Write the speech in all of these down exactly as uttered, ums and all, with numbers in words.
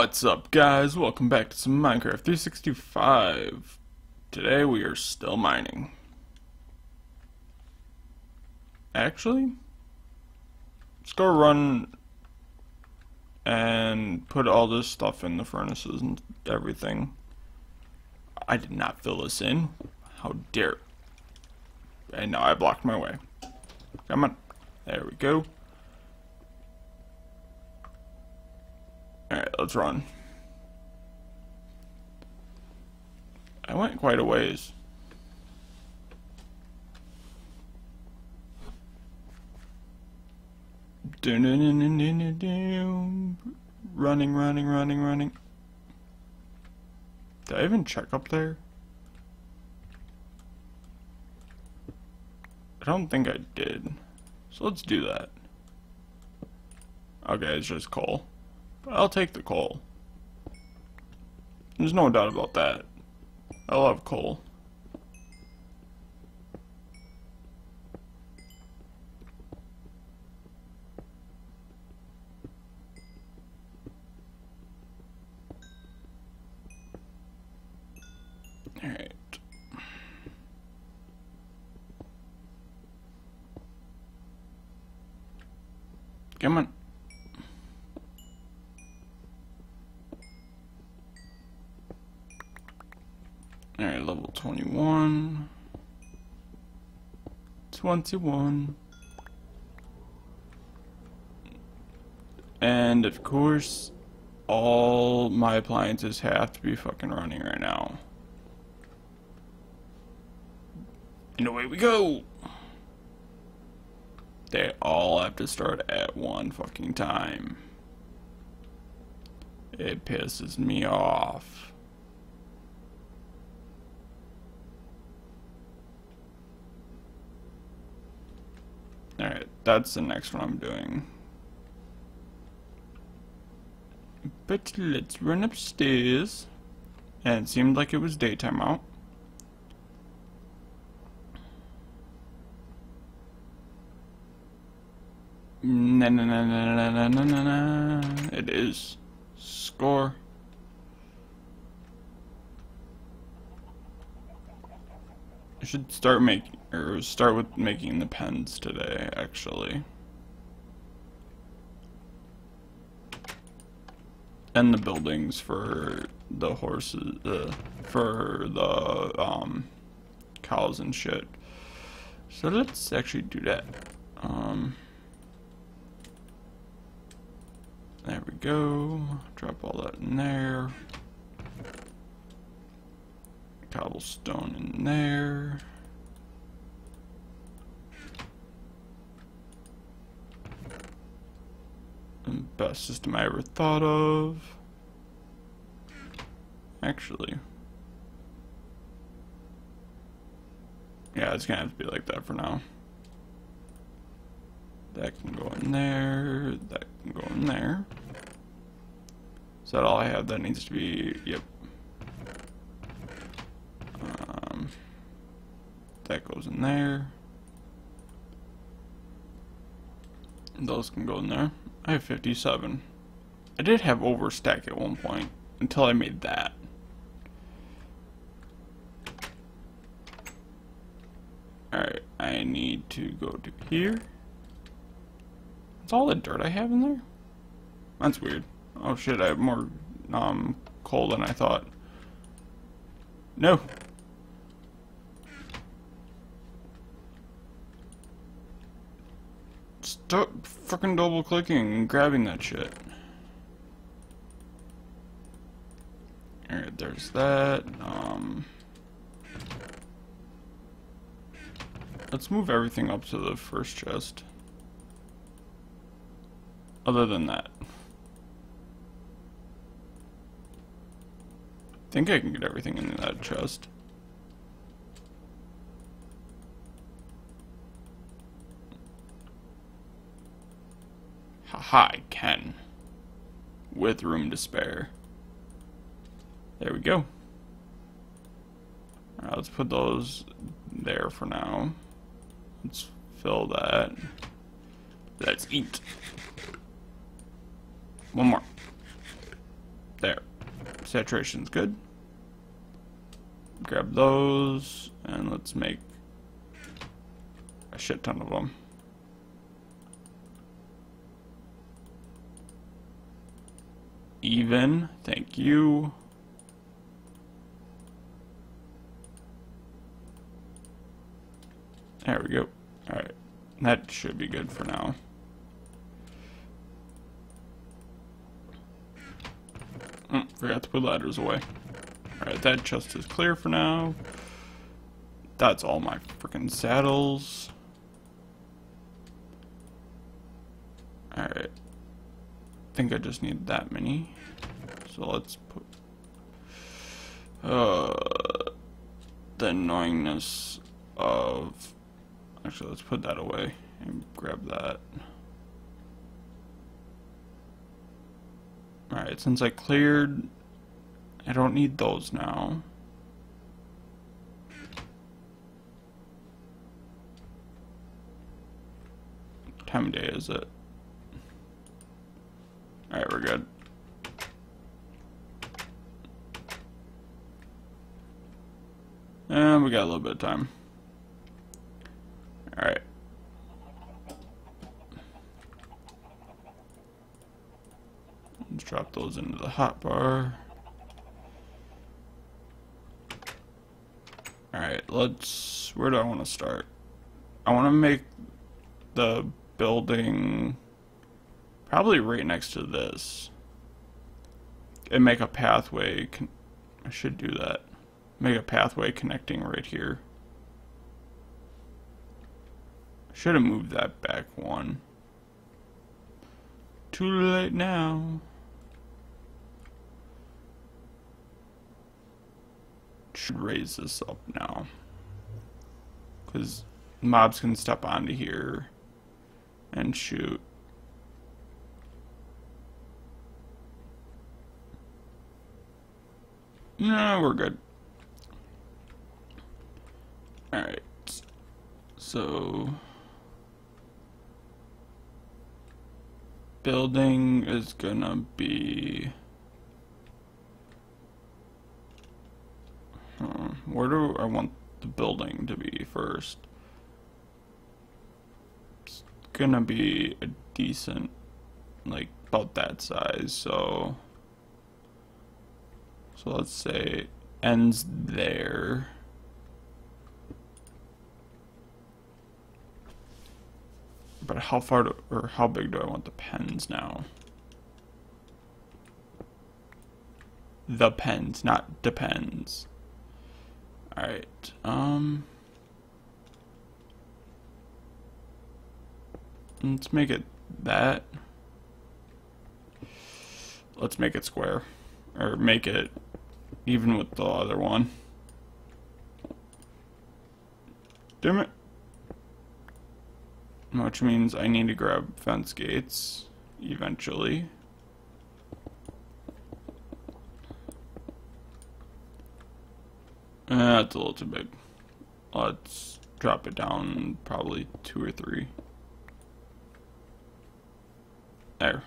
What's up, guys? Welcome back to some Minecraft three sixty-five. Today we are still mining. Actually, let's go run and put all this stuff in the furnaces and everything. I did not fill this in. How dare. And now I blocked my way. Come on. There we go. Alright, let's run. I went quite a ways. Do do do do do do. Running, running, running, running. Did I even check up there? I don't think I did. So let's do that. Okay, it's just coal. But I'll take the coal. There's no doubt about that. I love coal. Alright. Come on. Alright, level twenty-one. twenty-one. And of course, all my appliances have to be fucking running right now. And away we go! They all have to start at one fucking time. It pisses me off. Alright, that's the next one I'm doing. But let's run upstairs. And it seemed like it was daytime out. Na na na na na na na na. It is. Score. I should start making, or start with making the pens today, actually. And the buildings for the horses, uh, for the um, cows and shit. So let's actually do that. Um, there we go. Drop all that in there. Cobblestone in there. The best system I ever thought of. Actually. Yeah, it's gonna have to be like that for now. That can go in there. That can go in there. Is that all I have that needs to be? Yep. That goes in there. Those can go in there. I have fifty-seven. I did have overstack at one point until I made that. Alright, I need to go to here. That's all the dirt I have in there? That's weird. Oh shit, I have more um, coal than I thought. No! Stop fucking double clicking and grabbing that shit. Alright, there's that. Um, let's move everything up to the first chest. Other than that. I think I can get everything in that chest. Haha, I can. With room to spare. There we go. Alright, let's put those there for now. Let's fill that. Let's eat. One more. There. Saturation's good. Grab those, and let's make a shit ton of them. Even, thank you. There we go. Alright, that should be good for now. Oh, forgot to put ladders away. Alright, that chest is clear for now. That's all my freaking saddles. Alright. I think I just need that many. So let's put... Uh, the annoyingness of... Actually, let's put that away and grab that. Alright, since I cleared, I don't need those now. What time of day is it? Alright, we're good. And we got a little bit of time. Alright. Let's drop those into the hot bar. Alright, let's... Where do I want to start? I want to make the building probably right next to this. And make a pathway... Con I should do that. Make a pathway connecting right here. Should have moved that back one. Too late now. Should raise this up now. Because mobs can step onto here and shoot. No, we're good. Alright. So... Building is gonna be... Huh, where do I want the building to be first? It's gonna be a decent, like, about that size, so... So let's say ends there. But how far do, or how big do I want the pens now? The pens, not depends. Alright, um... let's make it that. Let's make it square. Or make it even with the other one. Damn it. Which means I need to grab fence gates eventually. Uh, that's a little too big. Let's drop it down probably two or three. There.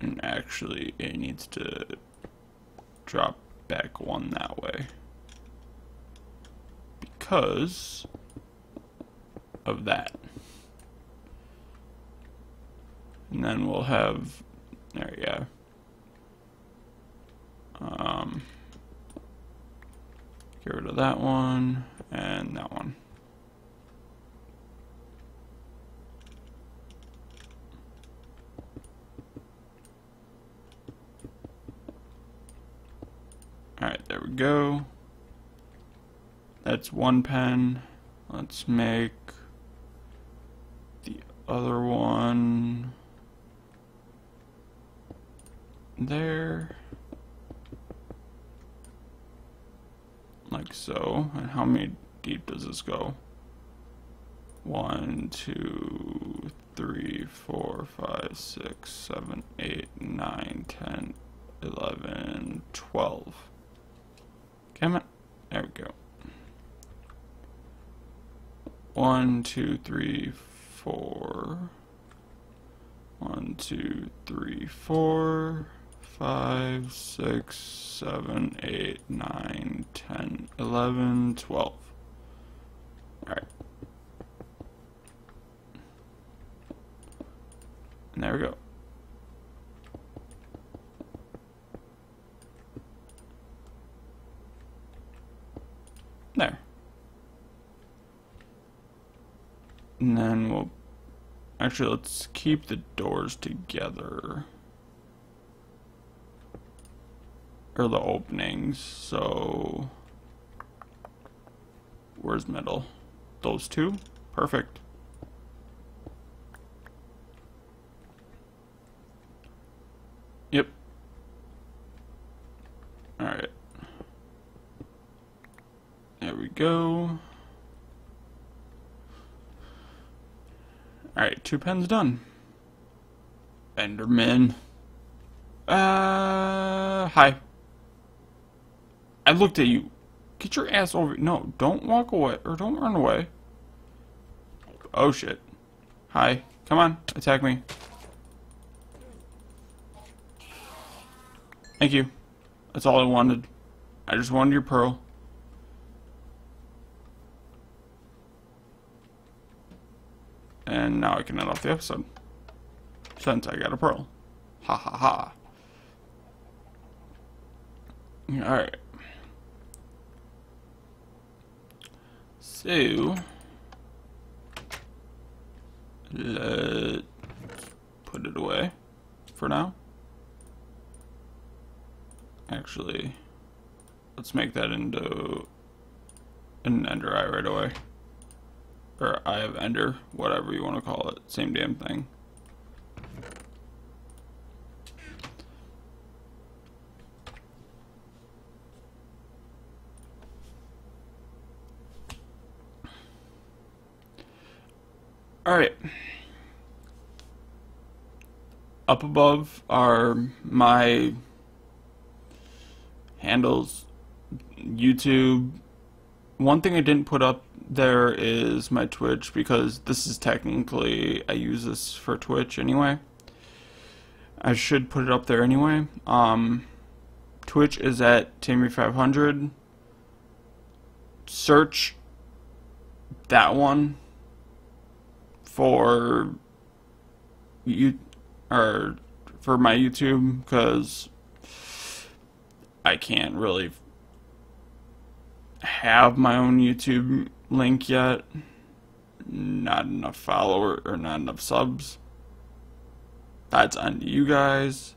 And actually it needs to drop back one that way. Because of that. And then we'll have, there we go. Um, get rid of that one and that one. All right, there we go. That's one pen. Let's make the other one there. Like so. And how many deep does this go? One, two, three, four, five, six, seven, eight, nine, ten, eleven, twelve. Come on. There we go. One, two, three, four. One, two, three, four, five, six, seven, eight, nine, ten, eleven, twelve. Alright. And there we go. There. And then we'll... Actually, let's keep the doors together. Or the openings, so... Where's metal? Those two? Perfect. Yep. Alright. There we go. Alright, two pens done. Enderman. Uh, hi. I looked at you. Get your ass over. No, don't walk away. Or don't run away. Oh shit. Hi. Come on. Attack me. Thank you. That's all I wanted. I just wanted your pearl. And now I can end off the episode. Since I got a pearl. Ha ha ha. Alright. So. Let's put it away. For now. Actually. Let's make that into an ender eye right away. Or Eye of Ender, whatever you want to call it, same damn thing. All right. Up above are my handles, YouTube. One thing I didn't put up there is my Twitch, because this is technically, I use this for Twitch anyway. I should put it up there anyway. Um, Twitch is at Timmey five hundred. Search that one for you or for my YouTube, because I can't really have my own YouTube link yet. Not enough followers or not enough subs. That's on to you guys.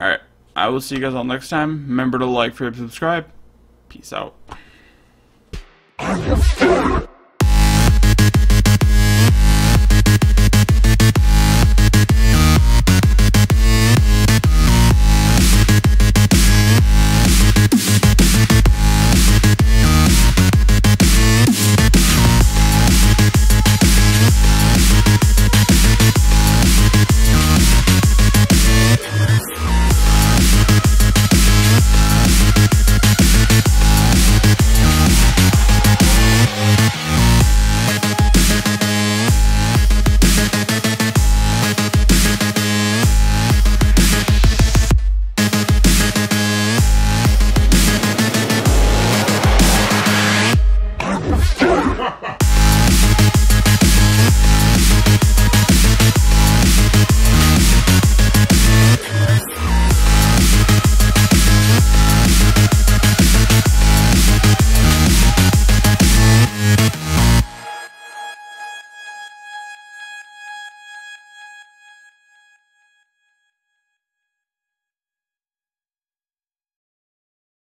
Alright, I will see you guys all next time. Remember to like, favorite, subscribe. Peace out.